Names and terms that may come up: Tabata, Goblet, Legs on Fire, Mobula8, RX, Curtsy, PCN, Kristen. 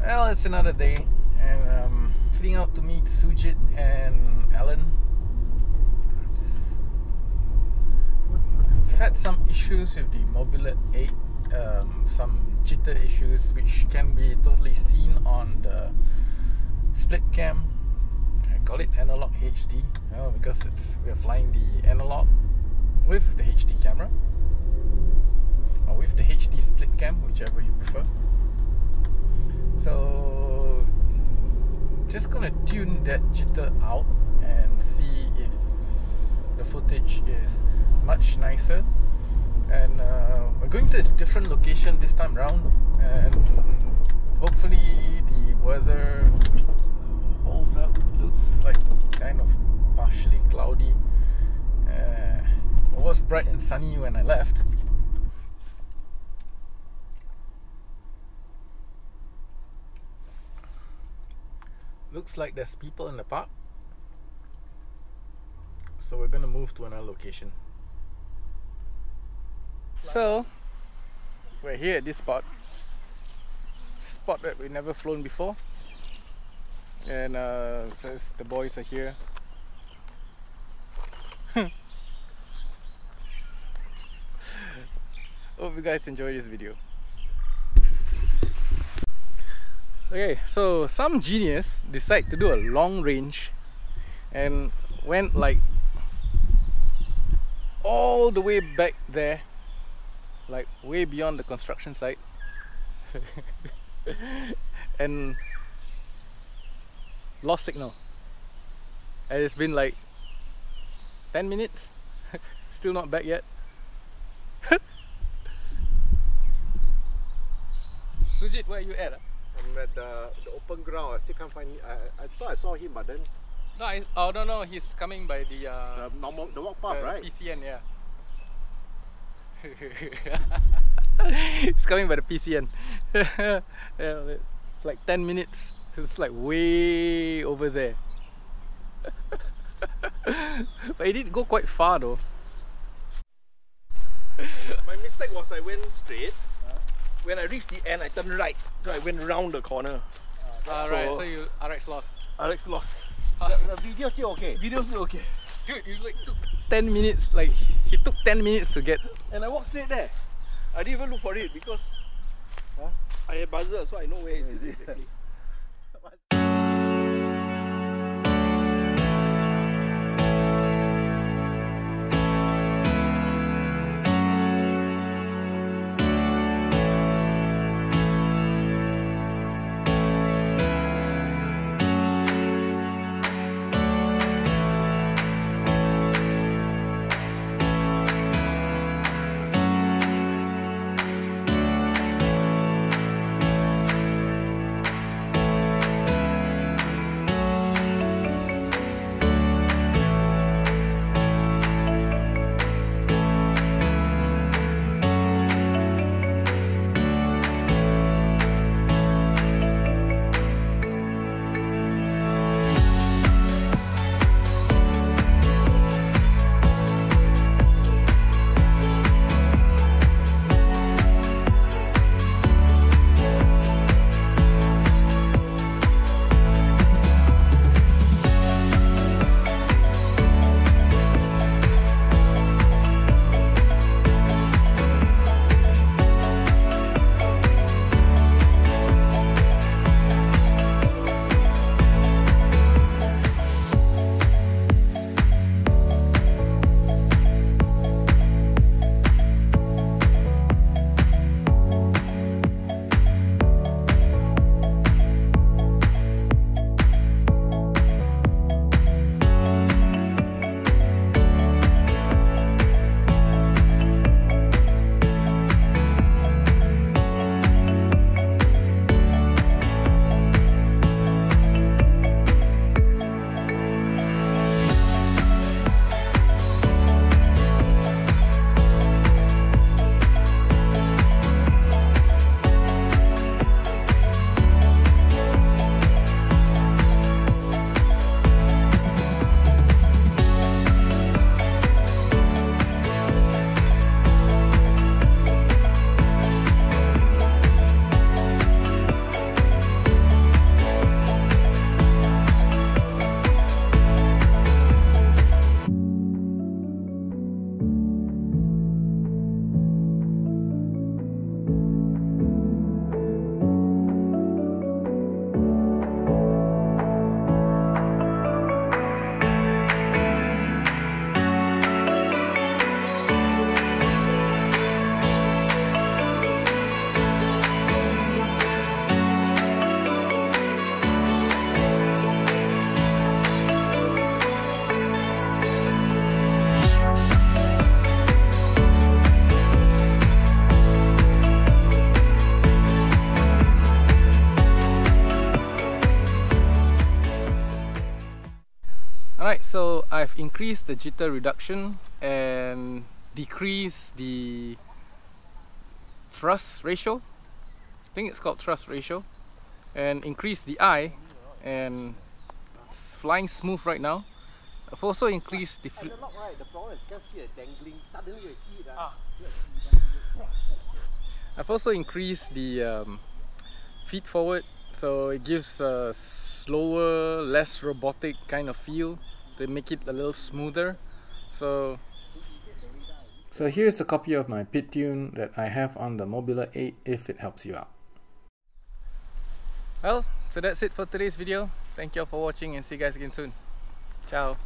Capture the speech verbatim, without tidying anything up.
Well, it's another day, and um, sitting out to meet Sujit and Alan. I've had some issues with the Mobula eight, um, some jitter issues which can be totally seen on the split cam. I call it analog H D uh, because it's we're flying the analog with the H D camera, or with the H D split cam, whichever you prefer. So just gonna tune that jitter out and see if the footage is much nicer. And uh, we're going to a different location this time round, and hopefully the weather holds up. Looks like kind of partially cloudy. Uh, it was bright and sunny when I left. Looks like there's people in the park, so we're gonna move to another location. So we're here at this spot, spot that we've never flown before, and uh, says the boys are here. Hope you guys enjoy this video. Okay, so some genius decided to do a long range and went like all the way back there, like way beyond the construction site. And lost signal, and it's been like ten minutes. Still not back yet. Sujit, where are you at? Huh? I'm at the, the open ground. I still can't find him. I, I thought I saw him, but then... No, I, oh, no, no, he's coming by the... Uh, the, normal, the walk path, the right? P C N, yeah. He's coming by the P C N. Yeah, it's like ten minutes. It's like way over there. But it did go quite far though. My mistake was I went straight. When I reached the end, I turned right, so I went round the corner. Uh, Alright, so, so you R X lost. R X lost. Huh? The, the video still okay. Video still okay. Dude, you like took ten minutes. Like he took ten minutes to get. And I walked straight there. I didn't even look for it because huh? I had buzzer, so I know where it is exactly. I've increased the jitter reduction and decreased the thrust ratio, I think it's called thrust ratio, and increased the I, and it's flying smooth right now. I've also increased the flip. I've also increased the um, feet forward, so it gives a slower, less robotic kind of feel to make it a little smoother. So, so here's a copy of my pit tune that I have on the Mobula eight if it helps you out. Well, so that's it for today's video. Thank you all for watching and see you guys again soon. Ciao!